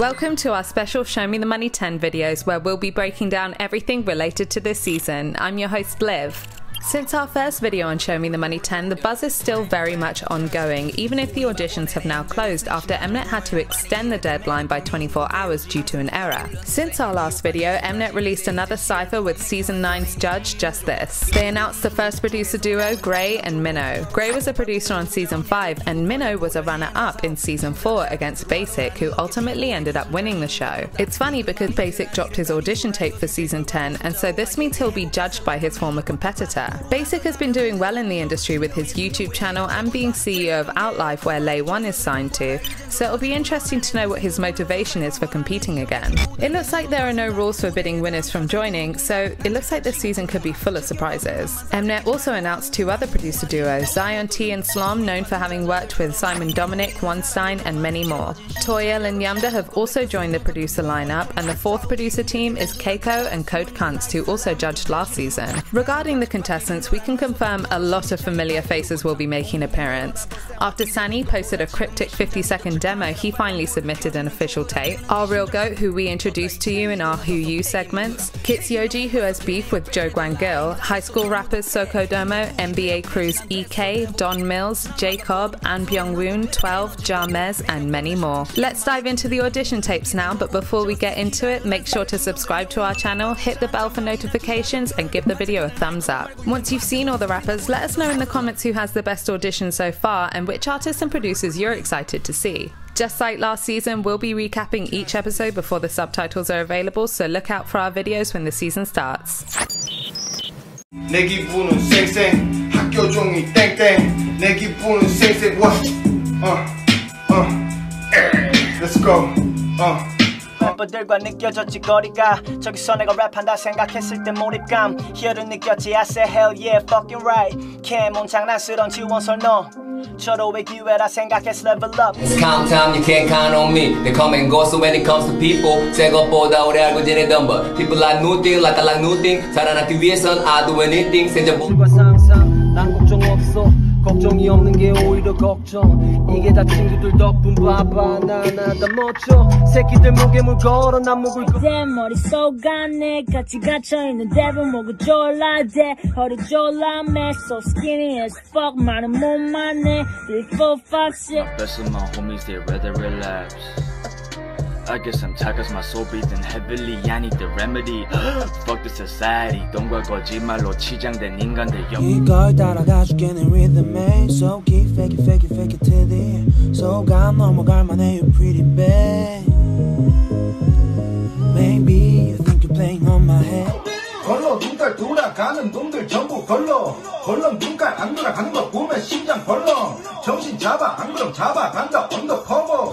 Welcome to our special Show Me The Money 10 videos, where we'll be breaking down everything related to this season. I'm your host, Liv. Since our first video on Show Me The Money 10, the buzz is still very much ongoing, even if the auditions have now closed after Mnet had to extend the deadline by 24 hours due to an error. Since our last video, Mnet released another cypher with Season 9's judge, Just This. They announced the first producer duo, Gray and Mino. Gray was a producer on Season 5, and Mino was a runner-up in Season 4 against Basic, who ultimately ended up winning the show. It's funny because Basic dropped his audition tape for Season 10, and so this means he'll be judged by his former competitor. Basic has been doing well in the industry with his YouTube channel and being CEO of Outlife, where Lay1 is signed to, so it'll be interesting to know what his motivation is for competing again. It looks like there are no rules forbidding winners from joining, so it looks like this season could be full of surprises. Mnet also announced two other producer duos, Zion T and Slom, known for having worked with Simon Dominic, Wonstein and many more. Toyal and Yamda have also joined the producer lineup, and the fourth producer team is Keiko and Code Kunst, who also judged last season. Regarding the contestants, we can confirm a lot of familiar faces will be making an appearance. After Sani posted a cryptic 50-second demo, he finally submitted an official tape. Our Real Goat, who we introduced to you in our Who You segments, Kits Yoji, who has beef with Joe Gwangil, high school rappers Soko Domo, NBA crews EK, Don Mills, Jacob, Ann Byung-Woon, 12, Jamez, and many more. Let's dive into the audition tapes now, but before we get into it, make sure to subscribe to our channel, hit the bell for notifications, and give the video a thumbs up. Once you've seen all the rappers, let us know in the comments who has the best audition so far and which artists and producers you're excited to see. Just like last season, we'll be recapping each episode before the subtitles are available, so look out for our videos when the season starts. Let's go. 래퍼들과 느껴졌지 거리가 저기서 내가 랩한다 생각했을 때 몰입감 희열을 느꼈지 I said hell yeah fucking right 캠온 장난스런 지원설 너 절호의 기회라 생각했어 level up It's count time you can't count on me They come and go so when it comes to people 새 것보다 오래 알고 지내던 법 People like new thing like I like new thing 살아남기 위해선 I do anything 생존과 상상 난 걱정 없어 걱정이 없는 게 오히려 걱정 이게 다 친구들 덕분 봐봐 나나 다 멋져 새끼들 목에 물 걸어 난 목을 내 머릿속 안에 같이 갇혀있는데도 목을 졸라대 허리 졸라매 So skinny as fuck 많은 몸만 해 3, 4, 5, 6 My best of my homies they rather relapse I guess I'm tired cause my soul breathing heavily I need the remedy Fuck the society 돈과 거짓말로 치장된 인간들 이걸 따라가 죽겠는 rhythm에 So keep fake it fake it fake it till the end 속아 넘어갈 만해 you pretty bad Maybe you think you're playing on my head 걸로 눈깔 돌아가는 놈들 전부 걸로 걸렁 눈깔 안 돌아가는 거 보면 심장 벌렁 정신 잡아 안 그럼 잡아간다 언더커버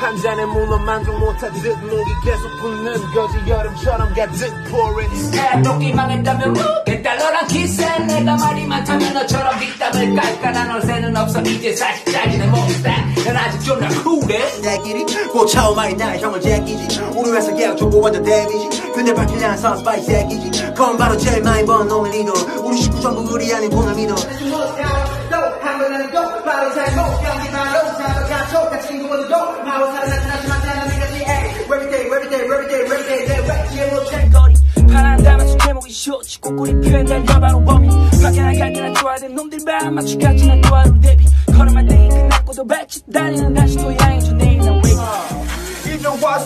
한 잔에 물론 만족 못하듯 목이 계속 붙는 거지 여름처럼 가득 pour it 애독이 망했다면 깨달러랑 기세 내가 말이 많다면 너처럼 뒷담을 깔까 난 얼새는 없어 이제 살짝이 내 몫이다 난 아직 존나 쿨해 내끼리 고차오 많이 나 형을 제끼지 우리 회사 계약 정보 완전 데미지 근데 밝히지 않아서 스파이스 애기지 그건 바로 제일 많이 번 오늘 리더 우리 식구 전부 우리 아닌 돈을 믿어 You know what?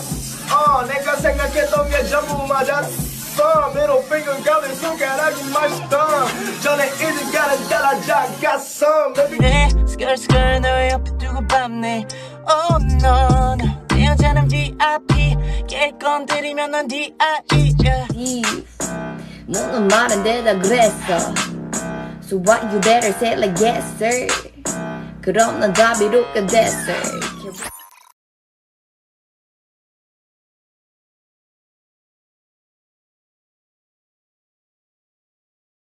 내가 생각했던 게 전부 맞았어 middle finger got it so got I my thumb 전에 이제 got it that I just got some 내 스컬스컬 너의 옆에 두고 밟네 Oh no 내 여자는 VIP 깨건 때리면 넌 D.I.E 너는 말한데 다 그랬어 So what you better say like yes sir 그럼 난 자비롭게 됐어